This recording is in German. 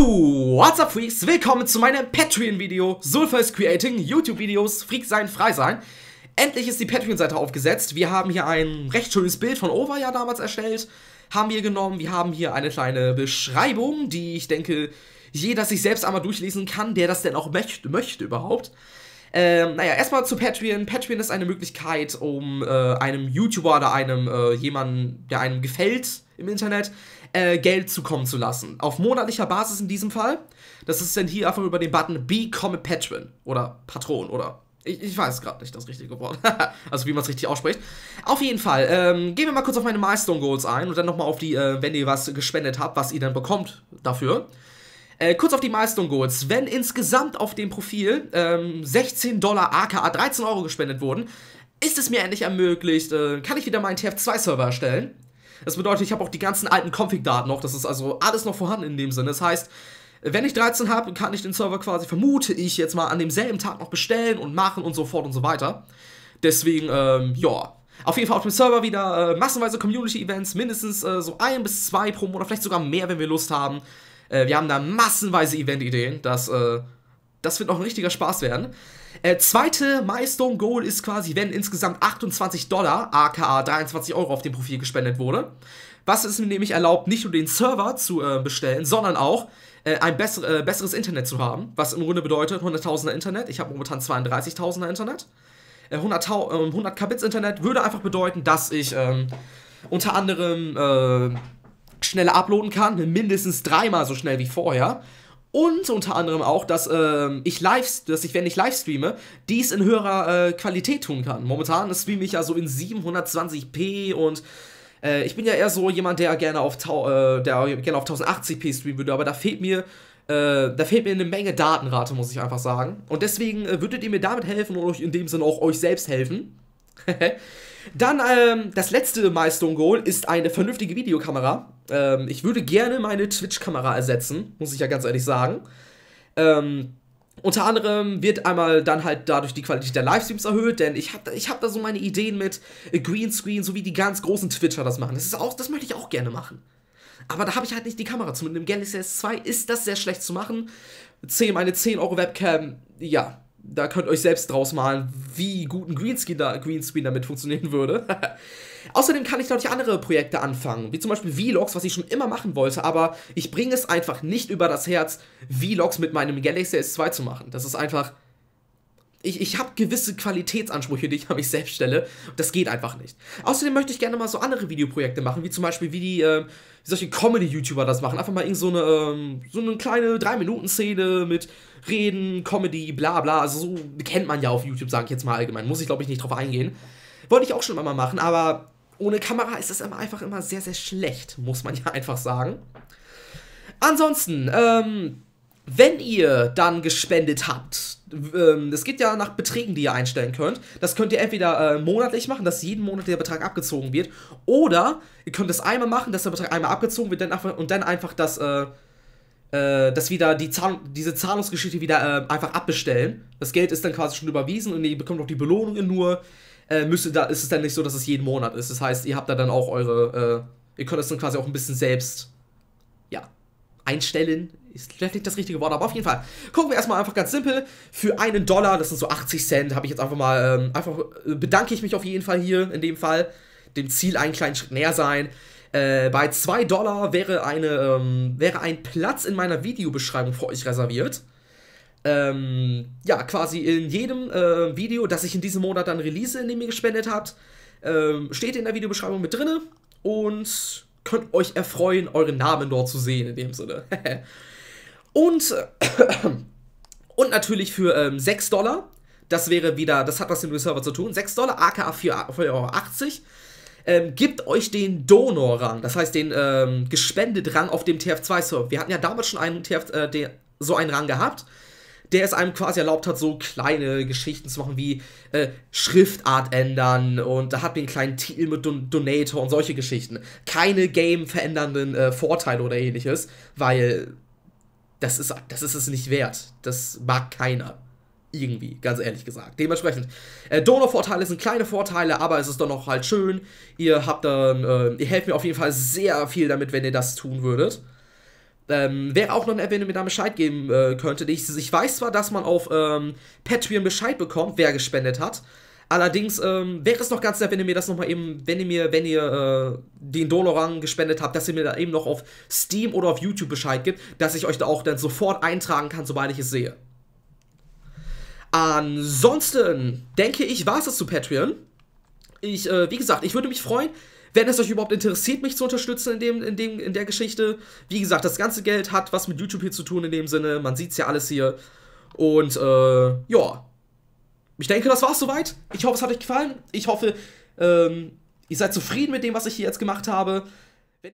What's up, Freaks? Willkommen zu meinem Patreon-Video. Soulfirst Creating, YouTube-Videos, Freak sein, frei sein. Endlich ist die Patreon-Seite aufgesetzt. Wir haben hier ein recht schönes Bild von Over ja damals erstellt. Haben wir genommen. Wir haben hier eine kleine Beschreibung, die ich denke, jeder sich selbst einmal durchlesen kann, der das denn auch möchte überhaupt. Naja, erstmal zu Patreon. Patreon ist eine Möglichkeit, um einem YouTuber oder einem jemanden, der einem gefällt im Internet, Geld zukommen zu lassen. Auf monatlicher Basis in diesem Fall. Das ist dann hier einfach über den Button Become a Patron oder Patron oder ich weiß gerade nicht das richtige Wort. Also wie man es richtig ausspricht. Auf jeden Fall, gehen wir mal kurz auf meine Milestone Goals ein und dann nochmal auf die, wenn ihr was gespendet habt, was ihr dann bekommt dafür. Kurz auf die Milestone Goals. Wenn insgesamt auf dem Profil $16 aka 13 Euro gespendet wurden, ist es mir endlich ermöglicht, kann ich wieder meinen TF2-Server erstellen. Das bedeutet, ich habe auch die ganzen alten Config-Daten noch, das ist also alles noch vorhanden in dem Sinne. Das heißt, wenn ich 13 habe, kann ich den Server quasi, vermute ich, jetzt mal an demselben Tag noch bestellen und machen und so fort und so weiter. Deswegen, ja, auf jeden Fall auf dem Server wieder massenweise Community-Events, mindestens so 1 bis 2 pro Monat, vielleicht sogar mehr, wenn wir Lust haben. Wir haben da massenweise Event-Ideen, das wird noch ein richtiger Spaß werden. Zweite Milestone-Goal ist quasi, wenn insgesamt $28, aka 23 Euro auf dem Profil gespendet wurde. Was es mir nämlich erlaubt, nicht nur den Server zu bestellen, sondern auch ein besseres Internet zu haben. Was im Grunde bedeutet 100.000er Internet. Ich habe momentan 32.000er Internet. 100 Kbits Internet würde einfach bedeuten, dass ich unter anderem schneller uploaden kann, mindestens 3-mal so schnell wie vorher. Und unter anderem auch, dass ich, wenn ich live streame, dies in höherer Qualität tun kann. Momentan streame ich ja so in 720p und ich bin ja eher so jemand, der gerne auf, 1080p streamen würde, aber da fehlt mir eine Menge Datenrate, muss ich einfach sagen. Und deswegen würdet ihr mir damit helfen und euch in dem Sinne auch euch selbst helfen. Dann, das letzte Milestone Goal ist eine vernünftige Videokamera. Ich würde gerne meine Twitch-Kamera ersetzen, muss ich ja ganz ehrlich sagen. Unter anderem wird einmal dann halt dadurch die Qualität der Livestreams erhöht, denn ich hab da so meine Ideen mit Greenscreen, so wie die ganz großen Twitcher das machen. Das möchte ich auch gerne machen. Aber da habe ich halt nicht die Kamera zu. Mit dem Galaxy S2 ist das sehr schlecht zu machen. Meine 10 Euro Webcam, ja. Da könnt ihr euch selbst draus malen, wie gut ein Greenscreen damit funktionieren würde. Außerdem kann ich natürlich andere Projekte anfangen, wie zum Beispiel Vlogs, was ich schon immer machen wollte, aber ich bringe es einfach nicht über das Herz, Vlogs mit meinem Galaxy S2 zu machen. Das ist einfach... Ich habe gewisse Qualitätsansprüche, die ich an mich selbst stelle. Das geht einfach nicht. Außerdem möchte ich gerne mal so andere Videoprojekte machen, wie zum Beispiel, wie solche Comedy-YouTuber das machen. Einfach mal irgend so eine kleine 3-Minuten-Szene mit Reden, Comedy, bla bla. Also so kennt man ja auf YouTube, sage ich jetzt mal allgemein. Muss ich, glaube ich, nicht drauf eingehen. Wollte ich auch schon immer mal machen, aber ohne Kamera ist das einfach immer sehr, sehr schlecht, muss man ja einfach sagen. Ansonsten, wenn ihr dann gespendet habt, es geht ja nach Beträgen, die ihr einstellen könnt. Das könnt ihr entweder monatlich machen, dass jeden Monat der Betrag abgezogen wird, oder ihr könnt es einmal machen, dass der Betrag einmal abgezogen wird und dann einfach diese Zahlungsgeschichte wieder einfach abbestellen. Das Geld ist dann quasi schon überwiesen und ihr bekommt auch die Belohnung, nur ist es dann nicht so, dass es jeden Monat ist. Das heißt, ihr habt da dann auch ihr könnt das dann quasi auch ein bisschen selbst, ja, einstellen. Ist vielleicht nicht das richtige Wort, aber auf jeden Fall. Gucken wir erstmal einfach ganz simpel. Für $1, das sind so 80 Cent, habe ich jetzt einfach mal, bedanke ich mich auf jeden Fall hier, in dem Fall. Dem Ziel einen kleinen Schritt näher sein. Bei $2 wäre ein Platz in meiner Videobeschreibung für euch reserviert. Ja, quasi in jedem Video, das ich in diesem Monat dann release, in dem ihr gespendet habt, steht in der Videobeschreibung mit drinne und könnt euch erfreuen, euren Namen dort zu sehen, in dem Sinne. Und natürlich für $6, das wäre wieder, das hat was mit dem Server zu tun, $6, aka 4,80 €, gibt euch den Donor-Rang, das heißt den gespendet Rang auf dem TF2-Server. Wir hatten ja damals schon einen so einen Rang gehabt, der es einem quasi erlaubt hat, so kleine Geschichten zu machen wie Schriftart ändern, und da hat man einen kleinen Titel mit Donator und solche Geschichten. Keine game-verändernden Vorteile oder ähnliches, weil das ist es nicht wert. Das mag keiner. Irgendwie, ganz ehrlich gesagt. Dementsprechend, Donor-Vorteile sind kleine Vorteile, aber es ist doch noch halt schön. Ihr helft mir auf jeden Fall sehr viel damit, wenn ihr das tun würdet. Wäre auch noch ein App, wenn ihr mir da Bescheid geben könntet. Ich weiß zwar, dass man auf Patreon Bescheid bekommt, wer gespendet hat. Allerdings wäre es noch ganz nett, wenn ihr mir das nochmal eben, wenn ihr den Donorang gespendet habt, dass ihr mir da eben noch auf Steam oder auf YouTube Bescheid gibt, dass ich euch da auch dann sofort eintragen kann, sobald ich es sehe. Ansonsten denke ich, war es zu Patreon. Wie gesagt, ich würde mich freuen, wenn es euch überhaupt interessiert, mich zu unterstützen in der Geschichte. Wie gesagt, das ganze Geld hat was mit YouTube hier zu tun in dem Sinne. Man sieht es ja alles hier. Und ja. Ich denke, das war's soweit. Ich hoffe, es hat euch gefallen. Ich hoffe, ihr seid zufrieden mit dem, was ich hier jetzt gemacht habe.